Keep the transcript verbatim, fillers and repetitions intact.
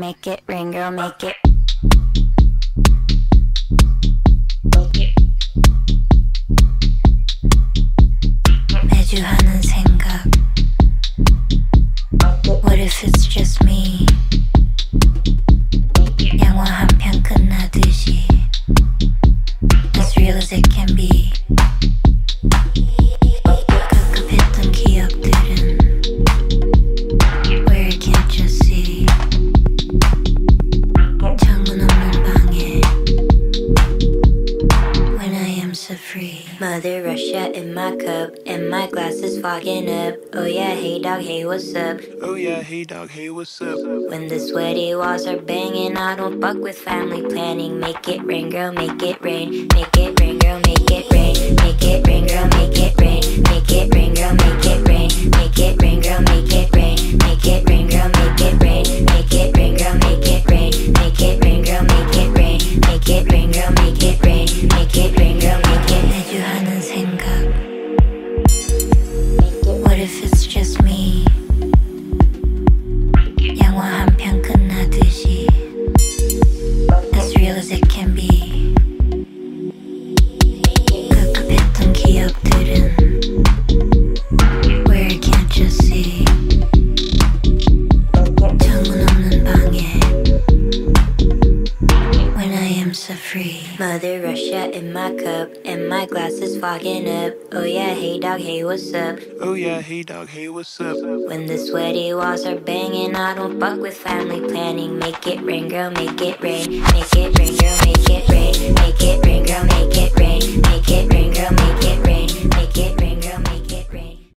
make it, ring girl, make it. Johanna's hang-up. What if it's just me? As real as it can be. Where I can't just see. When I am so free. Mother Russia in my cup. My glass is fogging up. Oh yeah, hey dog, hey what's up? Oh yeah, hey dog, hey what's up? When the sweaty walls are banging, I don't fuck with family planning. Make it rain, girl, make it rain. Make it rain, girl, make it rain. Make it rain, girl, make it rain. Make it rain, girl, make it rain. Make it rain, girl, make it rain. Make it rain, girl, make it rain. Make it rain, girl, make it rain. Make it rain, girl, make it rain. Make it rain, girl, make it rain. Make it rain, girl, make it rain. Johanna's hang up. What if it's just me? 영화 한 편 끝나듯이. As real as it can be. 급급했던 기억들은 where I can't just see. 창문 없는 방에 when I am so free. Mother Russia in my cup. My glass is fogging up. Oh yeah, hey dog, hey what's up? Oh yeah, hey dog, hey what's up? When the sweaty walls are banging, I don't fuck with family planning. Make it rain, girl, make it rain. Make it rain, girl, make it rain. Make it rain, girl, make it rain. Make it rain, girl, make it rain.